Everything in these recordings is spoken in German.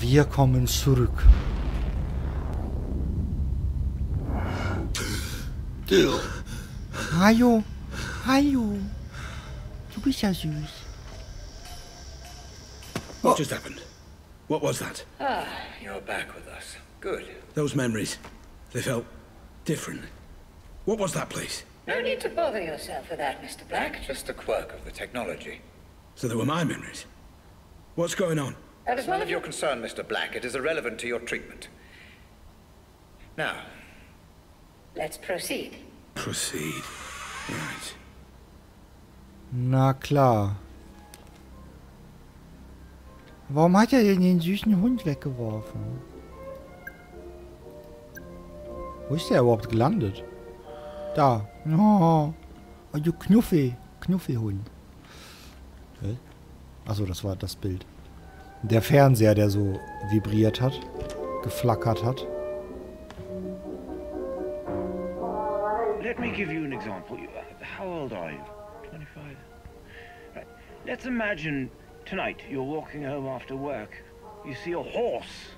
Wir kommen zurück. Dill. Hallo. Hallo. Du bist ja süß. What just happened? What was that? Ah, you're back with us. Good. Those memories, they felt different. What was that place? No need to bother yourself with that, Mr. Black. Just a quirk of the technology. So they were my memories. What's going on? That is none of your concern, Mr. Black. It is irrelevant to your treatment. Now, let's proceed. Proceed. Right. Na klar. Warum hat denn den süßen Hund weggeworfen? Wo ist der überhaupt gelandet? Da. Oh, du Knuffelhund. Achso, das war das Bild. Der Fernseher, der so vibriert hat, geflackert hat. Let me give you an example. How old are you? 25. Right. Let's imagine. Tonight, you're walking home after work. You see a horse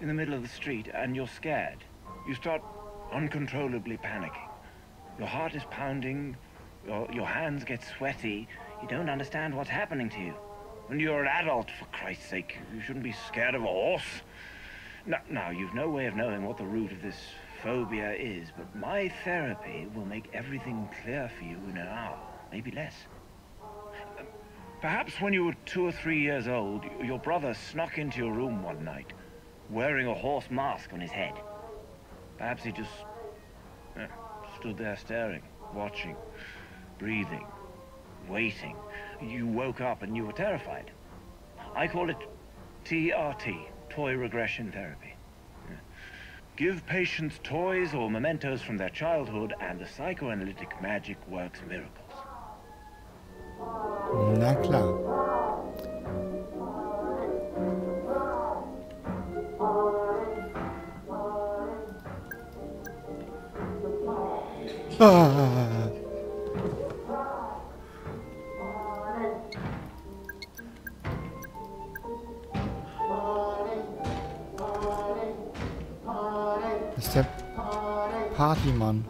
in the middle of the street and you're scared. You start uncontrollably panicking. Your heart is pounding, your hands get sweaty. You don't understand what's happening to you. And you're an adult, for Christ's sake. You shouldn't be scared of a horse. Now, you've no way of knowing what the root of this phobia is, but my therapy will make everything clear for you in an hour, maybe less. Perhaps when you were 2 or 3 years old, your brother snuck into your room one night, wearing a horse mask on his head. Perhaps he just stood there staring, watching, breathing, waiting. You woke up and you were terrified. I call it TRT, Toy Regression Therapy. Yeah. Give patients toys or mementos from their childhood and the psychoanalytic magic works miracles. Na klar. Ah. Das ist der Partymann.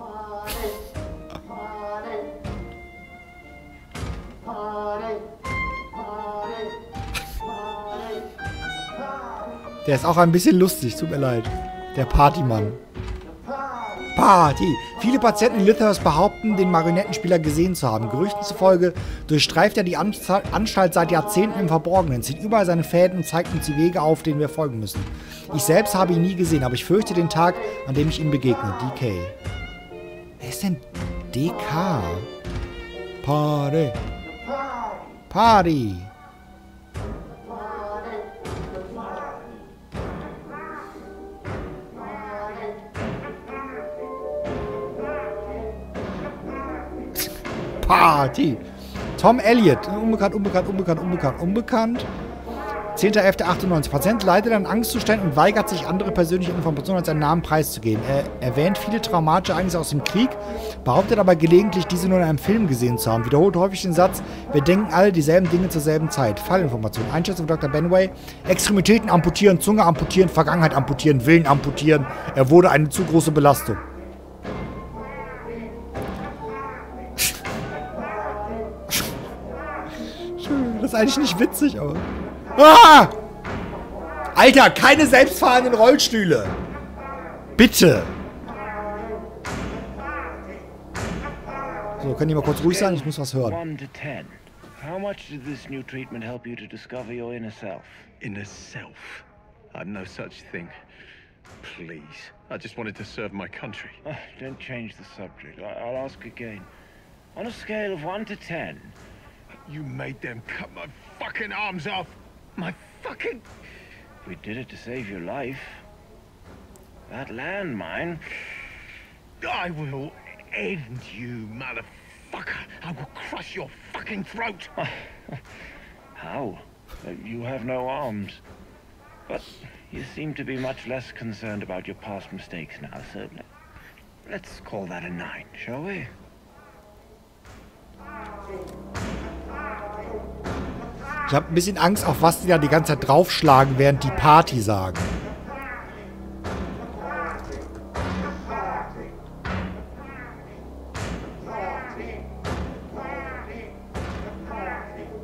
Der ist auch ein bisschen lustig, tut mir leid. Der Partymann. Party! Viele Patienten in Lithurst behaupten, den Marionettenspieler gesehen zu haben. Gerüchten zufolge durchstreift er die Anstalt seit Jahrzehnten im Verborgenen, zieht überall seine Fäden und zeigt uns die Wege auf, denen wir folgen müssen. Ich selbst habe ihn nie gesehen, aber ich fürchte den Tag, an dem ich ihm begegne. DK. Wer ist denn DK? Party! Party! Party. Tom Elliott. Unbekannt. 10.11.98. Patient leidet an Angstzuständen und weigert sich, andere persönliche Informationen als seinen Namen preiszugeben. Er erwähnt viele traumatische Ereignisse aus dem Krieg, behauptet aber gelegentlich, diese nur in einem Film gesehen zu haben. Wiederholt häufig den Satz, wir denken alle dieselben Dinge zur selben Zeit. Fallinformationen. Einschätzung von Dr. Benway. Extremitäten amputieren, Zunge amputieren, Vergangenheit amputieren, Willen amputieren. Er wurde eine zu große Belastung. Das ist eigentlich nicht witzig, aber... Ah! Alter, keine selbstfahrenden Rollstühle! Bitte! So, können die mal kurz ruhig sein? Ich muss was hören. How much did this new treatment help you to discover your inner self? Inner self? I'm no such thing. Please. I just wanted to serve my country. Don't change the subject. I'll ask again. On a scale of 1 to 10... You made them cut my fucking arms off. My fucking... We did it to save your life. That landmine. I will end you, motherfucker. I will crush your fucking throat. How? You have no arms. But you seem to be much less concerned about your past mistakes now, so let's call that a 9, shall we? Ich habe ein bisschen Angst, auf was die da die ganze Zeit draufschlagen, während die Party sagen.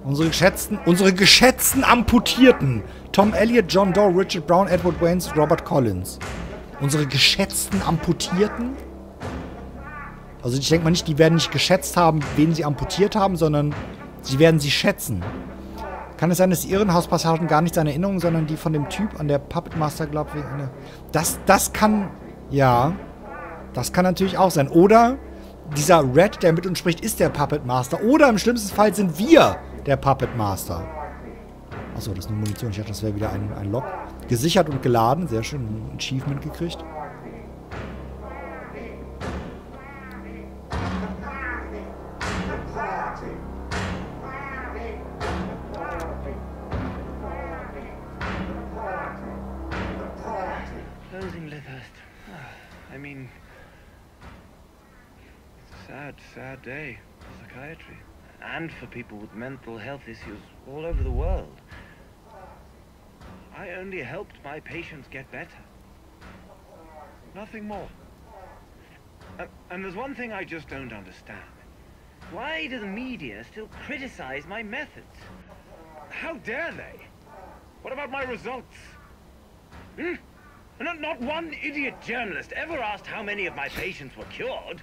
Unsere geschätzten Amputierten. Tom Elliott, John Doe, Richard Brown, Edward Waynes, Robert Collins. Unsere geschätzten Amputierten? Also ich denke mal nicht, die werden nicht geschätzt haben, wen sie amputiert haben, sondern sie werden sie schätzen. Kann es sein, dass die Irrenhauspassagen gar nicht seine Erinnerung, sondern die von dem Typ an der Puppet Master glaubt? Das kann... Ja. Das kann natürlich auch sein. Oder dieser Red, der mit uns spricht, ist der Puppet Master. Oder im schlimmsten Fall sind wir der Puppet Master. Achso, das ist eine Munition. Ich dachte, das wäre wieder ein Lock. Gesichert und geladen. Sehr schön. Ein Achievement gekriegt. Closing Lithurst. I mean, it's a sad, sad day for psychiatry and for people with mental health issues all over the world. I only helped my patients get better. Nothing more. And there's one thing I just don't understand. Why do the media still criticize my methods? How dare they? What about my results? Hmm? Not one idiot journalist ever asked how many of my patients were cured.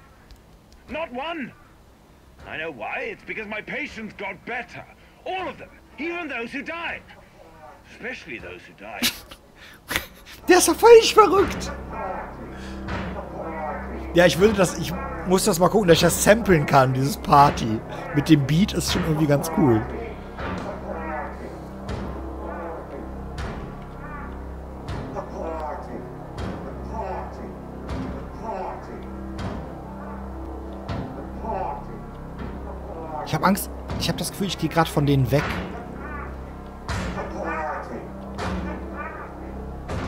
Not one. I know why. It's because my patients got better. All of them. Even those who died. Especially those who died. Der ist doch völlig verrückt. Ja, ich muss das mal gucken, dass ich das samplen kann, dieses Party. Mit dem Beat ist schon irgendwie ganz cool. Ich habe Angst. Ich habe das Gefühl, ich gehe gerade von denen weg.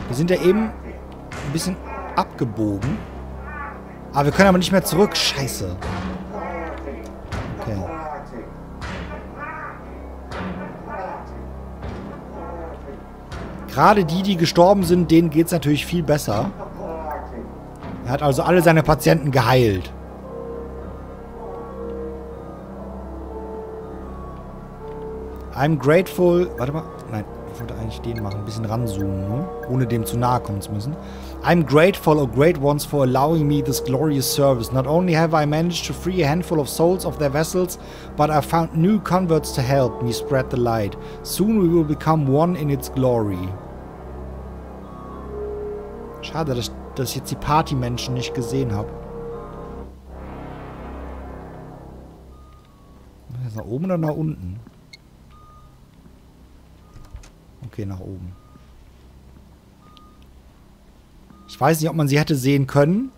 Wir sind ja eben ein bisschen abgebogen. Aber wir können aber nicht mehr zurück. Scheiße. Okay. Gerade die gestorben sind, denen geht es natürlich viel besser. Er hat also alle seine Patienten geheilt. I'm grateful... Warte mal. Nein, ich wollte eigentlich den machen. Ein bisschen ranzoomen, ne? Ohne dem zu nahe kommen zu müssen. I'm grateful, O great ones, for allowing me this glorious service. Not only have I managed to free a handful of souls of their vessels, but I found new converts to help me spread the light. Soon we will become one in its glory. Schade, dass ich jetzt die Partymenschen nicht gesehen habe. Ist das nach oben oder nach unten? Okay, nach oben. Ich weiß nicht, ob man sie hätte sehen können.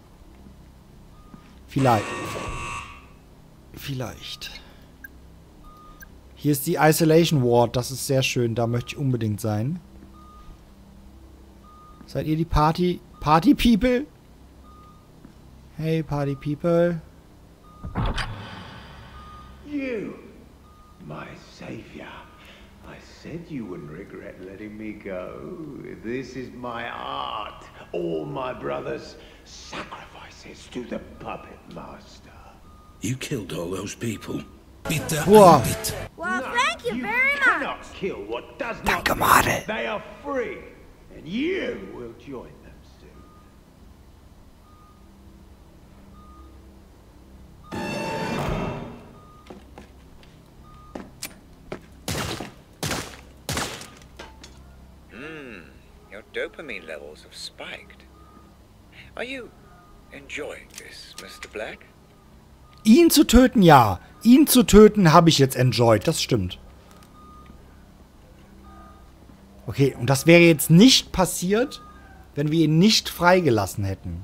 Vielleicht. Vielleicht. Hier ist die Isolation Ward. Das ist sehr schön. Da möchte ich unbedingt sein. Seid ihr die Party People? Hey, Party People. You, my savior. Said you wouldn't regret letting me go. This is my art. All my brothers' sacrifices to the puppet master. You killed all those people. Wow. Well, thank you very much. You cannot kill what does not kill. They are free, and you will join them soon. Your dopamine levels have spiked. Are you enjoying this, Mr. Black? Ihn zu töten, ja. Ihn zu töten habe ich jetzt enjoyed, das stimmt. Okay, und das wäre jetzt nicht passiert, wenn wir ihn nicht freigelassen hätten.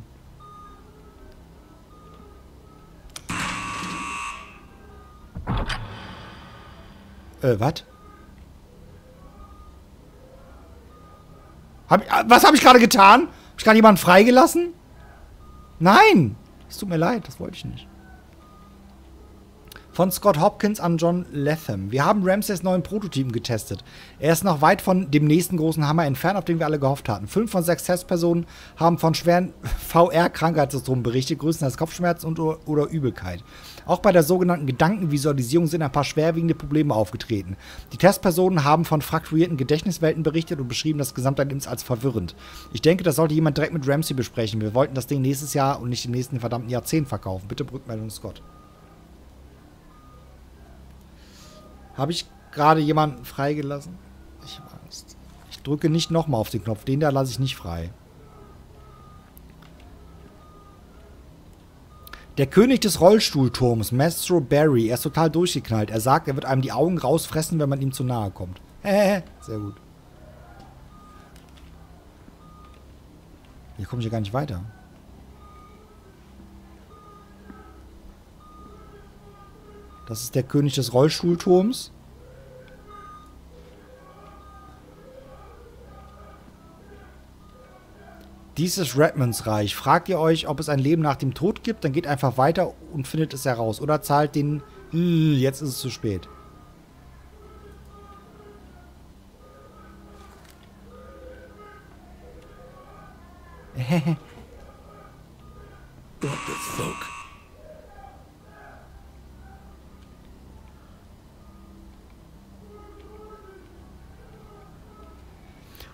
Was? Was habe ich gerade getan? Habe ich gerade jemanden freigelassen? Nein! Es tut mir leid, das wollte ich nicht. von Scott Hopkins an John Latham. Wir haben Ramses neuen Prototypen getestet. Er ist noch weit von dem nächsten großen Hammer entfernt, auf den wir alle gehofft hatten. 5 von 6 Testpersonen haben von schweren VR-Krankheitssyndromen berichtet, größtenteils Kopfschmerzen und oder Übelkeit. Auch bei der sogenannten Gedankenvisualisierung sind ein paar schwerwiegende Probleme aufgetreten. Die Testpersonen haben von frakturierten Gedächtniswelten berichtet und beschrieben das Gesamterlebnis als verwirrend. Ich denke, das sollte jemand direkt mit Ramsey besprechen. Wir wollten das Ding nächstes Jahr und nicht im nächsten verdammten Jahrzehnt verkaufen. Bitte Rückmeldung, Scott. Habe ich gerade jemanden freigelassen? Ich habe Angst. Ich drücke nicht nochmal auf den Knopf. Den da lasse ich nicht frei. Der König des Rollstuhlturms, Maestro Barry, er ist total durchgeknallt. Er sagt, er wird einem die Augen rausfressen, wenn man ihm zu nahe kommt. Sehr gut. Hier komme ich ja gar nicht weiter. Das ist der König des Rollstuhlturms. Dies ist Redmonds Reich. Fragt ihr euch, ob es ein Leben nach dem Tod gibt? Dann geht einfach weiter und findet es heraus. Oder zahlt den... Jetzt ist es zu spät. What the fuck?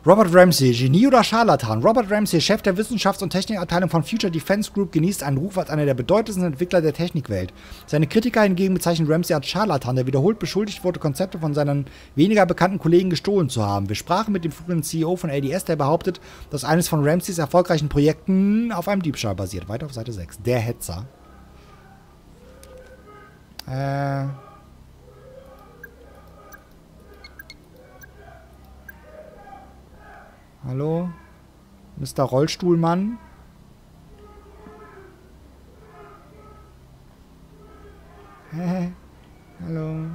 Robert Ramsey, Genie oder Scharlatan? Robert Ramsey, Chef der Wissenschafts- und Technikabteilung von Future Defense Group, genießt einen Ruf als einer der bedeutendsten Entwickler der Technikwelt. Seine Kritiker hingegen bezeichnen Ramsey als Scharlatan, der wiederholt beschuldigt wurde, Konzepte von seinen weniger bekannten Kollegen gestohlen zu haben. Wir sprachen mit dem früheren CEO von ADS, der behauptet, dass eines von Ramseys erfolgreichen Projekten auf einem Diebstahl basiert. Weiter auf Seite 6. Der Hetzer. Hallo? Mr. Rollstuhlmann? Hallo?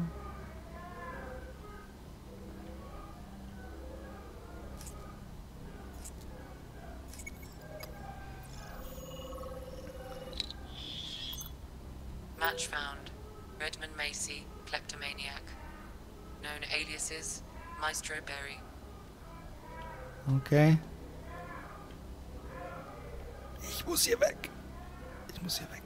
Match found. Redmond Macy, kleptomaniac. Known aliases, Maestro Barry. Okay. Ich muss hier weg. Ich muss hier weg.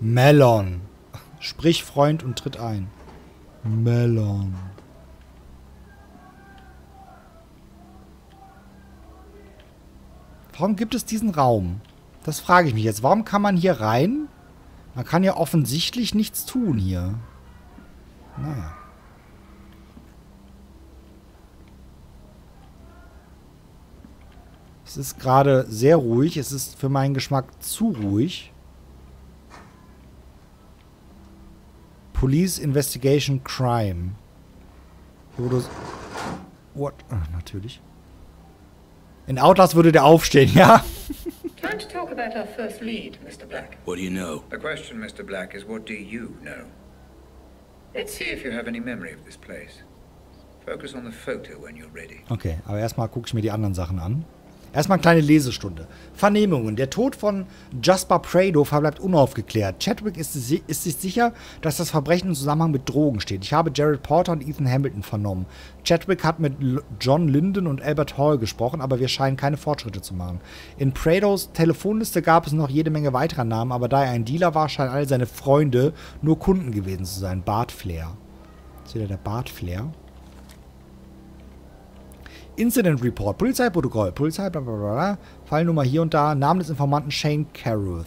Melon. Sprich Freund und tritt ein. Melon. Warum gibt es diesen Raum? Das frage ich mich jetzt. Warum kann man hier rein? Man kann ja offensichtlich nichts tun hier. Naja. Es ist gerade sehr ruhig. Es ist für meinen Geschmack zu ruhig. Police Investigation Crime. What? Ach, natürlich. In Outlast würde der aufstehen, ja? Can't talk about our first lead, Mr. Black. What do you know? The question, Mr. Black, is what do you know? Let's see if you have any memory of this place. Focus on the photo when you're ready. Okay, aber erstmal gucke ich mir die anderen Sachen an. Erstmal eine kleine Lesestunde. Vernehmungen. Der Tod von Jasper Prado verbleibt unaufgeklärt. Chadwick ist sich sicher, dass das Verbrechen im Zusammenhang mit Drogen steht. Ich habe Jared Porter und Ethan Hamilton vernommen. Chadwick hat mit John Linden und Albert Hall gesprochen, aber wir scheinen keine Fortschritte zu machen. In Prados Telefonliste gab es noch jede Menge weiterer Namen, aber da er ein Dealer war, scheinen alle seine Freunde nur Kunden gewesen zu sein. Bart Flair. Ist wieder der Bart Flair. Incident Report, Polizeiprotokoll, Polizei, blablabla, Fallnummer hier und da, Name des Informanten Shane Carruth.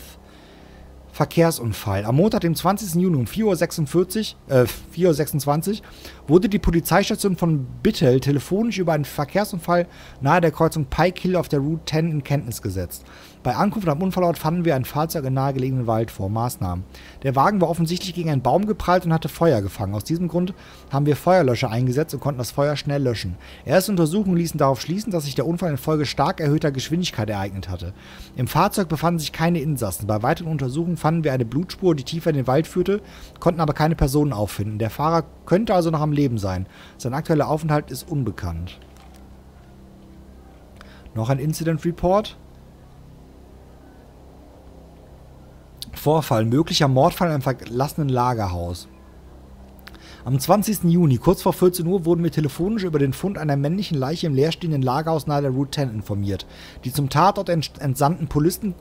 Verkehrsunfall. Am Montag, dem 20. Juni um 4:26 Uhr wurde die Polizeistation von Bittell telefonisch über einen Verkehrsunfall nahe der Kreuzung Pike Hill auf der Route 10 in Kenntnis gesetzt. Bei Ankunft am Unfallort fanden wir ein Fahrzeug im nahegelegenen Wald vor. Maßnahmen. Der Wagen war offensichtlich gegen einen Baum geprallt und hatte Feuer gefangen. Aus diesem Grund haben wir Feuerlöscher eingesetzt und konnten das Feuer schnell löschen. Erste Untersuchungen ließen darauf schließen, dass sich der Unfall infolge stark erhöhter Geschwindigkeit ereignet hatte. Im Fahrzeug befanden sich keine Insassen. Bei weiteren Untersuchungen fanden wir eine Blutspur, die tiefer in den Wald führte, konnten aber keine Personen auffinden. Der Fahrer könnte also noch am Leben sein. Sein aktueller Aufenthalt ist unbekannt. Noch ein Incident Report. Vorfall. Möglicher Mordfall in einem verlassenen Lagerhaus. Am 20. Juni, kurz vor 14 Uhr, wurden wir telefonisch über den Fund einer männlichen Leiche im leerstehenden Lagerhaus nahe der Route 10 informiert. Die zum Tatort entsandten Polizisten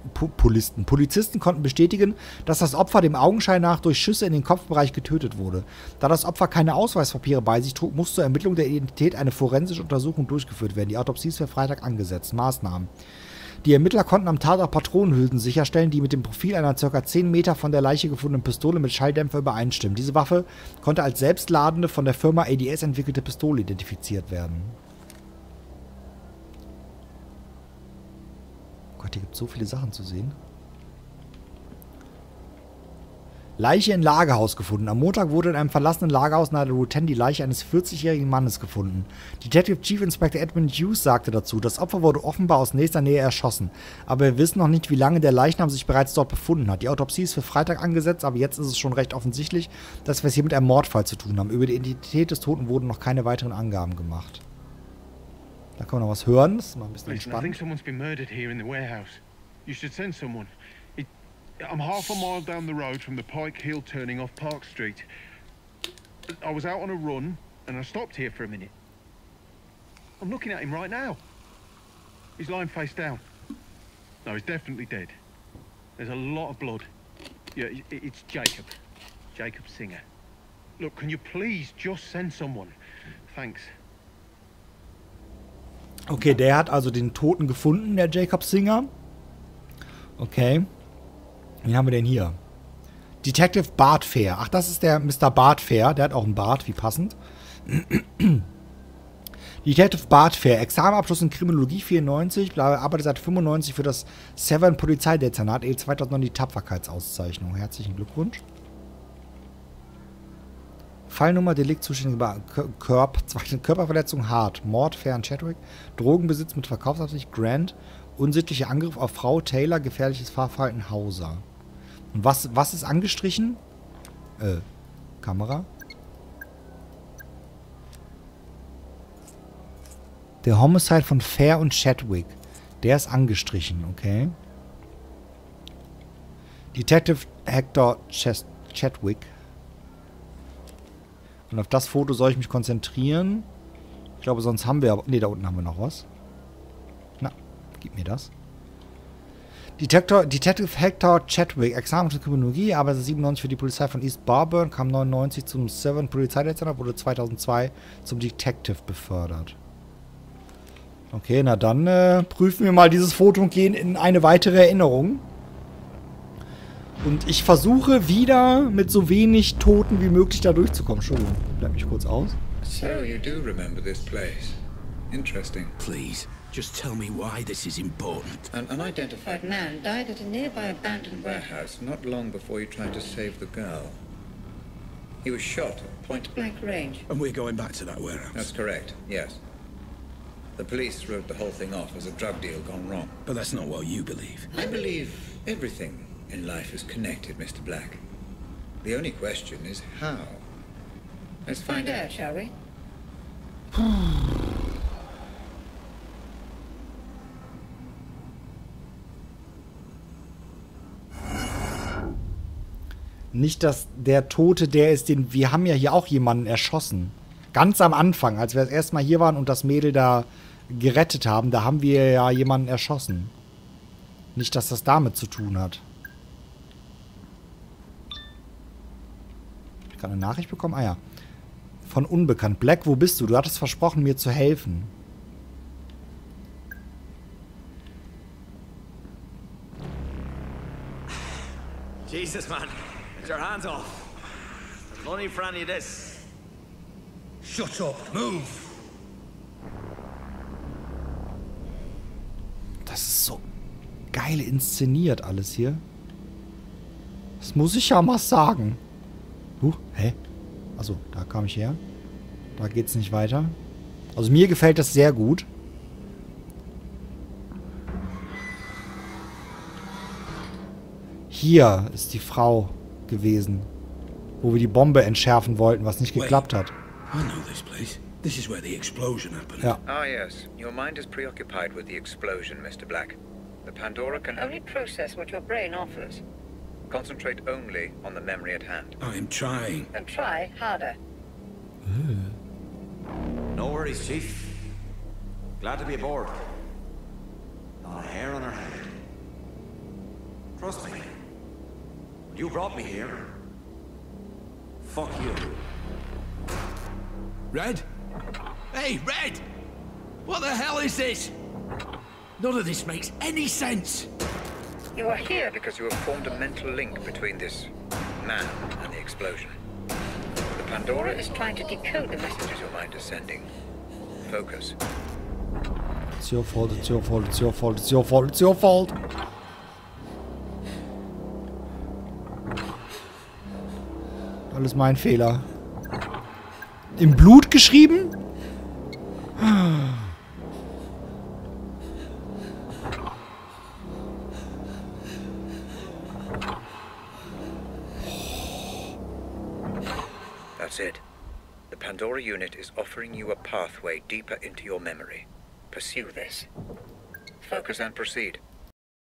konnten bestätigen, dass das Opfer dem Augenschein nach durch Schüsse in den Kopfbereich getötet wurde. Da das Opfer keine Ausweispapiere bei sich trug, muss zur Ermittlung der Identität eine forensische Untersuchung durchgeführt werden. Die Autopsie ist für Freitag angesetzt. Maßnahmen. Die Ermittler konnten am Tatort Patronenhülsen sicherstellen, die mit dem Profil einer ca. 10 Meter von der Leiche gefundenen Pistole mit Schalldämpfer übereinstimmen. Diese Waffe konnte als selbstladende, von der Firma ADS entwickelte Pistole identifiziert werden. Oh Gott, hier gibt es so viele Sachen zu sehen. Leiche in Lagerhaus gefunden. Am Montag wurde in einem verlassenen Lagerhaus nahe der Route 10 die Leiche eines 40-jährigen Mannes gefunden. Detective Chief Inspector Edwin Hughes sagte dazu, das Opfer wurde offenbar aus nächster Nähe erschossen. Aber wir wissen noch nicht, wie lange der Leichnam sich bereits dort befunden hat. Die Autopsie ist für Freitag angesetzt, aber jetzt ist es schon recht offensichtlich, dass wir es hier mit einem Mordfall zu tun haben. Über die Identität des Toten wurden noch keine weiteren Angaben gemacht. Da kann man noch was hören. Das ist mal ein bisschen spannend. I'm half a mile down the road from the Pike Hill turning off Park Street. I was out on a run and I stopped here for a minute. I'm looking at him right now. He's lying face down. No, he's definitely dead. There's a lot of blood. Yeah, it's Jacob. Jacob Singer. Look, can you please just send someone? Thanks. Okay, der hat also den Toten gefunden, der Jacob Singer. Okay. Wen haben wir denn hier? Detective Bart Fair. Ach, das ist der Mr. Bart Fair. Der hat auch einen Bart, wie passend. Detective Bart Fair. Examenabschluss in Kriminologie 94. Arbeitet seit 95 für das Severn Polizeidezernat. E 2009 die Tapferkeitsauszeichnung. Herzlichen Glückwunsch. Fallnummer, Delikt, zuständige Körperverletzung, hart. Mord, Fair und Chadwick. Drogenbesitz mit Verkaufsabsicht, Grant. Unsittlicher Angriff auf Frau, Taylor. Gefährliches Fahrverhalten, Hauser. Und was ist angestrichen? Kamera. Der Homicide von Fair und Chadwick. Der ist angestrichen, okay. Detective Hector Chadwick. Und auf das Foto soll ich mich konzentrieren. Ich glaube, sonst haben wir aber... Ne, da unten haben wir noch was. Na, gib mir das. Detective Hector Chadwick, Examen für Kriminologie, arbeitet 97 für die Polizei von East Barburn, kam 99 zum Severn Polizeidezernat, wurde 2002 zum Detective befördert. Okay, na dann prüfen wir mal dieses Foto und gehen in eine weitere Erinnerung. Und ich versuche wieder mit so wenig Toten wie möglich da durchzukommen. Entschuldigung, bleib mich kurz aus. So, you do remember this place. Interesting. Please, just tell me why this is important. An unidentified man died at a nearby abandoned warehouse not long before you tried to save the girl. He was shot at point-blank range. And we're going back to that warehouse. That's correct, yes. The police wrote the whole thing off as a drug deal gone wrong. But that's not what you believe. I believe everything in life is connected, Mr. Black. The only question is how. Let's find out, shall we? Nicht, dass der Tote der ist, den... Wir haben ja hier auch jemanden erschossen. Ganz am Anfang, als wir das erste Mal hier waren und das Mädel da gerettet haben, da haben wir ja jemanden erschossen. Nicht, dass das damit zu tun hat. Ich habe eine Nachricht bekommen? Ah ja. Von Unbekannt. Black, wo bist du? Du hattest versprochen, mir zu helfen. Jesus, Mann. Your hands off. There's no need for any of this. Shut up. Move. Das ist so geil inszeniert alles hier. Das muss ich ja mal sagen. Hä? Also, da kam ich her. Da geht's nicht weiter. Also mir gefällt das sehr gut. Hier ist die Frau gewesen, wo wir die Bombe entschärfen wollten, was nicht geklappt hat. Ja. Ah, yes. Your mind is preoccupied with the explosion, Mr. Black. The Pandora can only process what your brain offers. Concentrate only on the memory at hand. I am trying. And try harder. No worries, Chief. Glad to be aboard. Not a hair on her head. Trust me. You brought me here. Fuck you. Red? Hey, Red! What the hell is this? None of this makes any sense. You are here because you have formed a mental link between this man and the explosion. The Pandora is trying to decode the messages your mind is sending. Focus. It's your fault, it's your fault, it's your fault, it's your fault, it's your fault. Alles mein Fehler. Im Blut geschrieben? That's it. The Pandora unit is offering you a pathway deeper into your memory. Pursue this. Focus and proceed.